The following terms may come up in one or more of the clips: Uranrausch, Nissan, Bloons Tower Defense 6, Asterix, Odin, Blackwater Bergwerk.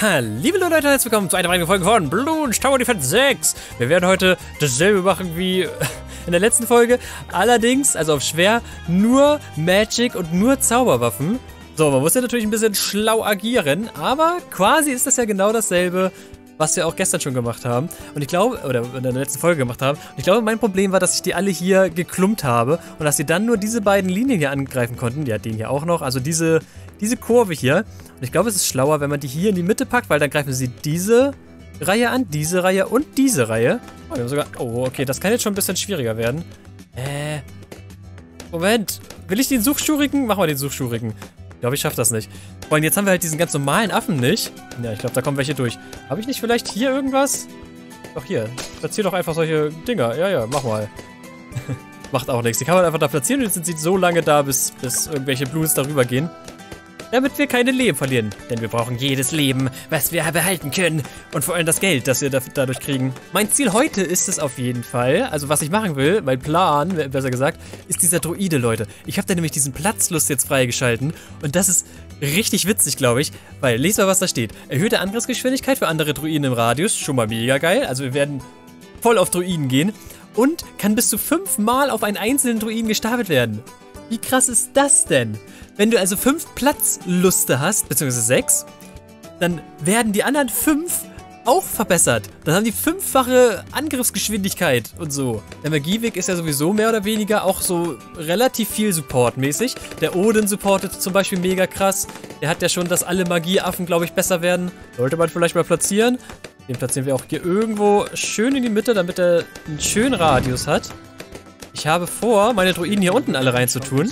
Liebe Leute, herzlich willkommen zu einer weiteren Folge von Bloons Tower Defense 6. Wir werden heute dasselbe machen wie in der letzten Folge. Allerdings, also auf schwer, nur Magic und nur Zauberwaffen. So, man muss ja natürlich ein bisschen schlau agieren, aber quasi ist das ja genau dasselbe, was wir auch gestern schon gemacht haben. Und ich glaube, oder in der letzten Folge gemacht haben. Und ich glaube, mein Problem war, dass ich die alle hier geklumpt habe und dass sie dann nur diese beiden Linien hier angreifen konnten. Ja, den hier auch noch. Also diese Kurve hier. Und ich glaube, es ist schlauer, wenn man die hier in die Mitte packt, weil dann greifen sie diese Reihe an, diese Reihe und diese Reihe. Oh, wir haben sogar... Oh, okay, das kann jetzt schon ein bisschen schwieriger werden. Moment. Will ich den Suchschuriken? Machen wir den Suchschuriken. Ich glaube, ich schaffe das nicht. Und jetzt haben wir halt diesen ganz normalen Affen nicht. Ja, ich glaube, da kommen welche durch. Habe ich nicht vielleicht hier irgendwas? Doch, hier. Platzier doch einfach solche Dinger. Ja, mach mal. Macht auch nichts. Die kann man einfach da platzieren und jetzt sind sie so lange da, bis irgendwelche Bloons darüber gehen. Damit wir keine Leben verlieren. Denn wir brauchen jedes Leben, was wir behalten können. Und vor allem das Geld, das wir dadurch kriegen. Mein Ziel heute ist es auf jeden Fall, also was ich machen will, mein Plan, besser gesagt, ist dieser Droide, Leute. Ich habe da nämlich diesen Platzlust jetzt freigeschalten. Und das ist richtig witzig, glaube ich. Weil, lest mal, was da steht. Erhöhte Angriffsgeschwindigkeit für andere Droiden im Radius. Schon mal mega geil. Also wir werden voll auf Droiden gehen. Und kann bis zu 5-mal auf einen einzelnen Droiden gestapelt werden. Wie krass ist das denn? Wenn du also 5 Platzluste hast, beziehungsweise 6, dann werden die anderen 5 auch verbessert. Dann haben die 5-fache Angriffsgeschwindigkeit und so. Der Magieweg ist ja sowieso mehr oder weniger auch so relativ viel supportmäßig. Der Odin supportet zum Beispiel mega krass. Der hat ja schon, dass alle Magieaffen, glaube ich, besser werden. Sollte man vielleicht mal platzieren. Den platzieren wir auch hier irgendwo schön in die Mitte, damit er einen schönen Radius hat. Ich habe vor, meine Droiden hier unten alle reinzutun.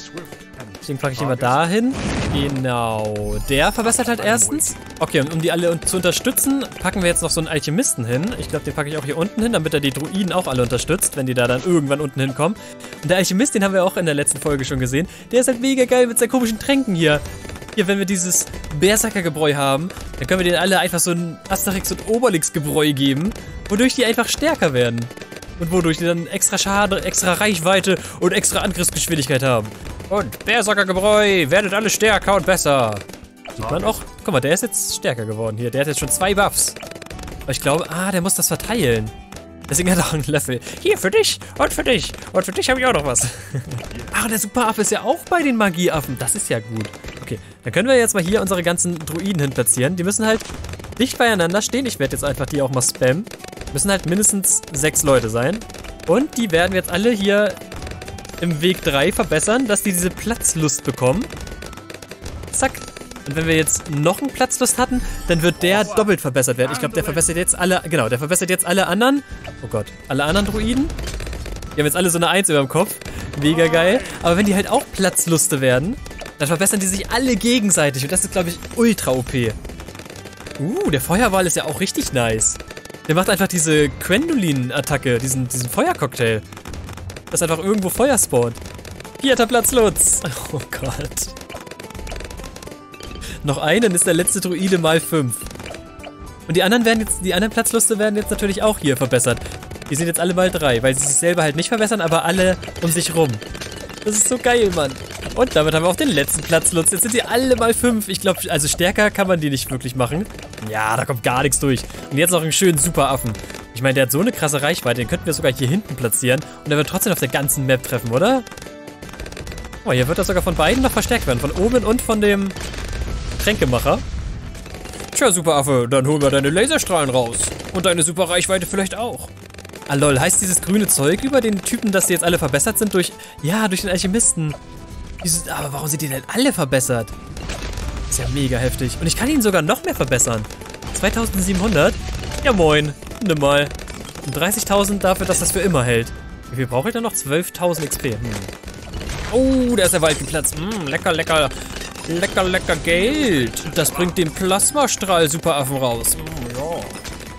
Deswegen packe ich immer dahin. Genau. Der verbessert halt erstens. Okay, und um die alle zu unterstützen, packen wir jetzt noch so einen Alchemisten hin. Ich glaube, den packe ich auch hier unten hin, damit er die Droiden auch alle unterstützt, wenn die da dann irgendwann unten hinkommen. Und der Alchemist, den haben wir auch in der letzten Folge schon gesehen. Der ist halt mega geil mit seinen komischen Tränken hier. Hier, wenn wir dieses Berserkergebräu haben, dann können wir denen alle einfach so ein Asterix- und Obelix-Gebräu geben, wodurch die einfach stärker werden. Und wodurch die dann extra Schaden, extra Reichweite und extra Angriffsgeschwindigkeit haben. Und Berserkergebräu, werdet alle stärker und besser. Sieht man auch. Guck mal, der ist jetzt stärker geworden hier. Der hat jetzt schon 2 Buffs. Aber ich glaube, der muss das verteilen. Deswegen hat er auch einen Löffel. Hier, für dich und für dich. Und für dich habe ich auch noch was. Und der Superaffe ist ja auch bei den Magieaffen. Das ist ja gut. Okay, dann können wir jetzt mal hier unsere ganzen Druiden hin platzieren. Die müssen halt dicht beieinander stehen. Ich werde jetzt einfach die auch mal spammen. Müssen halt mindestens 6 Leute sein. Und die werden wir jetzt alle hier im Weg 3 verbessern, dass die diese Platzlust bekommen. Zack. Und wenn wir jetzt noch einen Platzlust hatten, dann wird der doppelt verbessert werden. Ich glaube, der verbessert jetzt alle... Genau, der verbessert jetzt alle anderen... Oh Gott. Alle anderen Droiden. Die haben jetzt alle so eine 1 über dem Kopf. Mega geil. Aber wenn die halt auch Platzluste werden, dann verbessern die sich alle gegenseitig. Und das ist, glaube ich, ultra OP. Der Feuerwall ist ja auch richtig nice. Der macht einfach diese Quendolin-Attacke, diesen Feuercocktail. Dass einfach irgendwo Feuer spawnt. 4. Platz, Lutz. Oh Gott. Noch einen ist der letzte Druide mal 5. Und die anderen Platzluste werden jetzt natürlich auch hier verbessert. Die sind jetzt alle mal 3, weil sie sich selber halt nicht verbessern, aber alle um sich rum. Das ist so geil, Mann. Und damit haben wir auch den letzten Platz, Lutz. Jetzt sind sie alle mal 5. Ich glaube, also stärker kann man die nicht wirklich machen. Ja, da kommt gar nichts durch. Und jetzt noch einen schönen Superaffen. Ich meine, der hat so eine krasse Reichweite. Den könnten wir sogar hier hinten platzieren. Und der wird trotzdem auf der ganzen Map treffen, oder? Oh, hier wird er sogar von beiden noch verstärkt werden. Von oben und von dem Tränkemacher. Tja, Superaffe, dann holen wir deine Laserstrahlen raus. Und deine super Reichweite vielleicht auch. Ah, lol, heißt dieses grüne Zeug über den Typen, dass die jetzt alle verbessert sind durch... Ja, durch den Alchemisten. Aber warum sind die denn alle verbessert? Ist ja mega heftig. Und ich kann ihn sogar noch mehr verbessern. 2700? Ja moin, nimm mal. Und 30.000 dafür, dass das für immer hält. Wie viel brauche ich denn noch? 12.000 XP. Oh, da ist der Wald geplatzt. Lecker, lecker. Lecker, lecker Geld. Das bringt den Plasmastrahl Superaffen raus.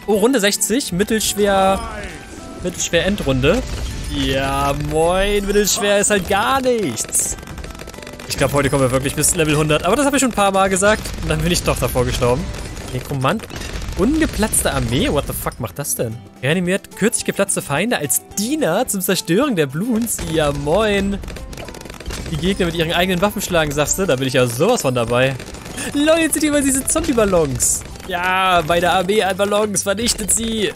Oh, Runde 60. Mittelschwer Endrunde. Ja moin, mittelschwer ist halt gar nichts. Ich glaube, heute kommen wir wirklich bis Level 100. Aber das habe ich schon ein paar Mal gesagt. Und dann bin ich doch davor gestorben. Nekromant. Ungeplatzte Armee? What the fuck macht das denn? Reanimiert kürzlich geplatzte Feinde als Diener zum Zerstören der Bloons. Ja, moin. Die Gegner mit ihren eigenen Waffen schlagen, sagst du? Da bin ich ja sowas von dabei. Leute, jetzt sind hier mal diese Zombie-Ballons. Ja, meine Armee an Ballons vernichtet sie.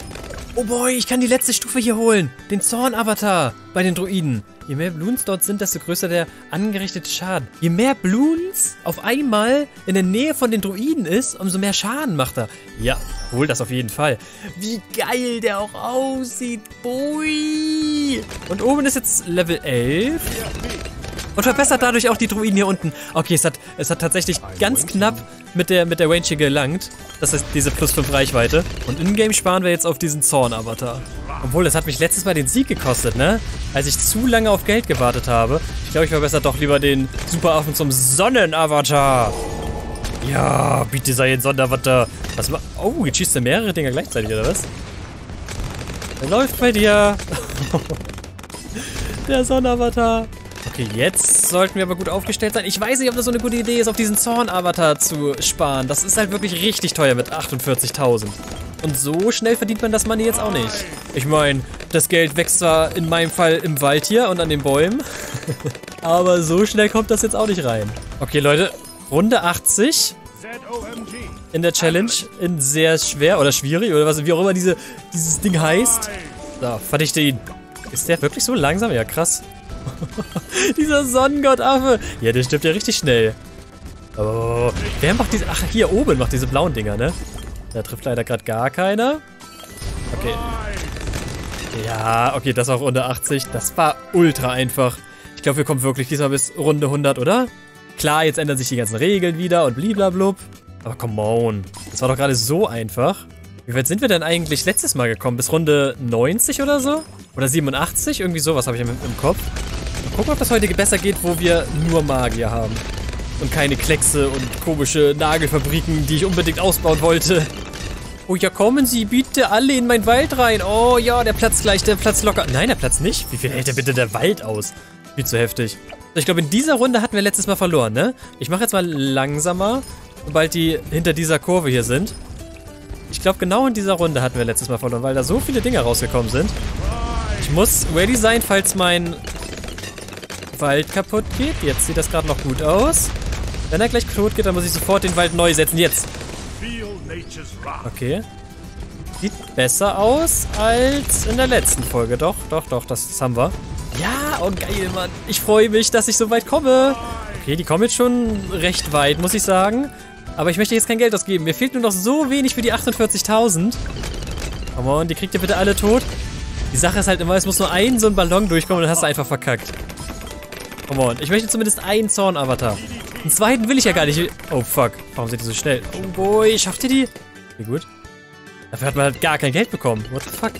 Oh boy, ich kann die letzte Stufe hier holen. Den Zorn-Avatar bei den Druiden. Je mehr Bloons dort sind, desto größer der angerichtete Schaden. Je mehr Bloons auf einmal in der Nähe von den Druiden ist, umso mehr Schaden macht er. Ja, hol das auf jeden Fall. Wie geil der auch aussieht, boy. Und oben ist jetzt Level 11. Und verbessert dadurch auch die Druiden hier unten. Okay, es hat tatsächlich ganz knapp mit der Range hier gelangt. Das heißt, diese plus 5 Reichweite. Und in-game sparen wir jetzt auf diesen Zorn-Avatar. Obwohl, das hat mich letztes Mal den Sieg gekostet, ne? Als ich zu lange auf Geld gewartet habe. Ich glaube, ich verbessere doch lieber den Superaffen zum Sonnen-Avatar. Ja, bitte sei ein Sonnen-Avatar. Oh, jetzt schießt er mehrere Dinger gleichzeitig, oder was? Er läuft bei dir. Der Sonnen-Avatar. Okay, jetzt sollten wir aber gut aufgestellt sein. Ich weiß nicht, ob das so eine gute Idee ist, auf diesen Zorn-Avatar zu sparen. Das ist halt wirklich richtig teuer mit 48.000. Und so schnell verdient man das Money jetzt auch nicht. Ich meine, das Geld wächst zwar in meinem Fall im Wald hier und an den Bäumen. Aber so schnell kommt das jetzt auch nicht rein. Okay, Leute, Runde 80 in der Challenge. In sehr schwer oder schwierig oder was, wie auch immer dieses Ding heißt. So, verdichte ihn. Ist der wirklich so langsam? Ja, krass. Dieser Sonnengottaffe. Ja, der stirbt ja richtig schnell. Oh. Wer macht diese... Ach, hier oben macht diese blauen Dinger, ne? Da trifft leider gerade gar keiner. Okay. Ja, okay, das war auch Runde 80. Das war ultra einfach. Ich glaube, wir kommen wirklich diesmal bis Runde 100, oder? Klar, jetzt ändern sich die ganzen Regeln wieder und bliblablub. Aber come on. Das war doch gerade so einfach. Wie weit sind wir denn eigentlich letztes Mal gekommen? Bis Runde 90 oder so? Oder 87? Irgendwie sowas habe ich im Kopf. Guck mal, ob das heute besser geht, wo wir nur Magier haben. Und keine Kleckse und komische Nagelfabriken, die ich unbedingt ausbauen wollte. Oh ja, kommen Sie bitte alle in meinen Wald rein. Oh ja, der Platz gleich, der Platz locker. Nein, der Platz nicht. Wie viel hält denn bitte der Wald aus? Viel zu heftig. Ich glaube, in dieser Runde hatten wir letztes Mal verloren, ne? Ich mache jetzt mal langsamer, sobald die hinter dieser Kurve hier sind. Ich glaube, genau in dieser Runde hatten wir letztes Mal verloren, weil da so viele Dinge rausgekommen sind. Ich muss ready sein, falls mein... Wald kaputt geht. Jetzt sieht das gerade noch gut aus. Wenn er gleich kaputt geht, dann muss ich sofort den Wald neu setzen. Jetzt. Okay. Sieht besser aus als in der letzten Folge. Doch, doch, doch, das haben wir. Ja, oh geil, Mann. Ich freue mich, dass ich so weit komme. Okay, die kommen jetzt schon recht weit, muss ich sagen. Aber ich möchte jetzt kein Geld ausgeben. Mir fehlt nur noch so wenig für die 48.000. Come on, die kriegt ihr bitte alle tot. Die Sache ist halt immer, es muss nur ein so ein Ballon durchkommen und dann hast du einfach verkackt. Come on. Ich möchte zumindest einen Zorn-Avatar. Einen zweiten will ich ja gar nicht. Oh, fuck. Warum sind die so schnell? Oh, boy. Schafft ihr die? Okay, gut. Dafür hat man halt gar kein Geld bekommen. What the fuck?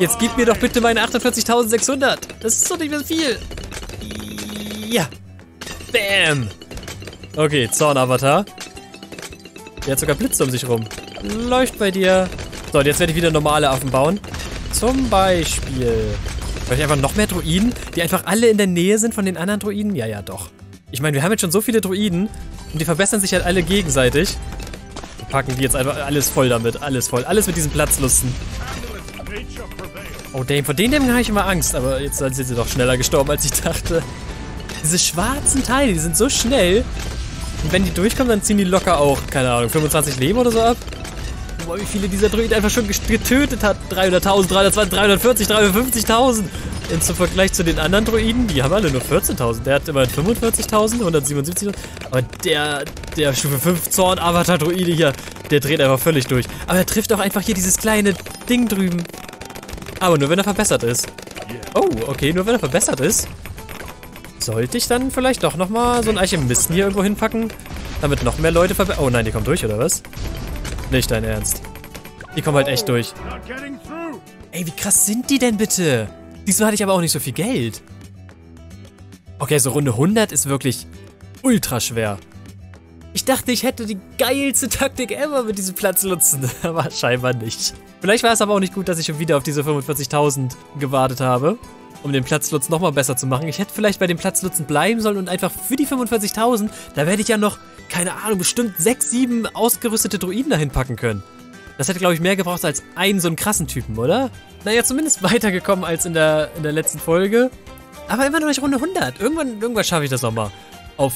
Jetzt gib mir doch bitte meine 48.600. Das ist doch nicht mehr viel. Ja. Bam. Okay, Zorn-Avatar. Der hat sogar Blitze um sich rum. Läuft bei dir. So, und jetzt werde ich wieder normale Affen bauen. Zum Beispiel... Vielleicht einfach noch mehr Druiden, die einfach alle in der Nähe sind von den anderen Druiden? Ja, ja, doch. Ich meine, wir haben jetzt schon so viele Druiden und die verbessern sich halt alle gegenseitig. Wir packen die jetzt einfach alles voll damit, alles voll. Alles mit diesen Platzlusten. Oh, damn, von denen habe ich immer Angst, aber jetzt sind sie doch schneller gestorben, als ich dachte. Diese schwarzen Teile, die sind so schnell. Und wenn die durchkommen, dann ziehen die locker auch, keine Ahnung, 25 Leben oder so ab. Wie viele dieser Druiden einfach schon getötet hat. 300.000, 320, 340, 350.000. Im Vergleich zu den anderen Druiden, die haben alle nur 14.000. Der hat immerhin 45.000, 177.000. Aber der Stufe 5 Zorn-Avatar-Druide hier, der dreht einfach völlig durch. Aber er trifft auch einfach hier dieses kleine Ding drüben. Aber nur, wenn er verbessert ist. Oh, okay, nur wenn er verbessert ist. Sollte ich dann vielleicht doch nochmal so einen Alchemisten hier irgendwo hinpacken? Damit noch mehr Leute verbessern. Oh nein, die kommen durch, oder was? Nicht dein Ernst. Die kommen halt echt durch. Ey, wie krass sind die denn bitte? Diesmal hatte ich aber auch nicht so viel Geld. Okay, so Runde 100 ist wirklich ultra schwer. Ich dachte, ich hätte die geilste Taktik ever mit diesem Platzlutzen. Aber scheinbar nicht. Vielleicht war es aber auch nicht gut, dass ich schon wieder auf diese 45.000 gewartet habe. Um den Platzlutz nochmal besser zu machen. Ich hätte vielleicht bei den Platzlutzen bleiben sollen und einfach für die 45.000, da werde ich ja noch, keine Ahnung, bestimmt 6, 7 ausgerüstete Druiden dahin packen können. Das hätte, glaube ich, mehr gebraucht als einen so einen krassen Typen, oder? Naja, zumindest weitergekommen als in der letzten Folge. Aber immer noch nicht Runde 100. Irgendwann schaffe ich das nochmal. Auf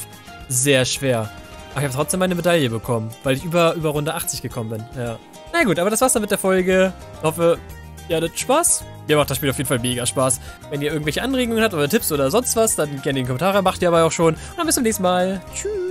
sehr schwer. Ach, ich habe trotzdem meine Medaille bekommen, weil ich über Runde 80 gekommen bin. Ja. Na gut, aber das war's dann mit der Folge. Ich hoffe, ihr hattet Spaß. Mir macht das Spiel auf jeden Fall mega Spaß. Wenn ihr irgendwelche Anregungen habt oder Tipps oder sonst was, dann gerne in die Kommentare. Macht ihr aber auch schon. Und dann bis zum nächsten Mal. Tschüss.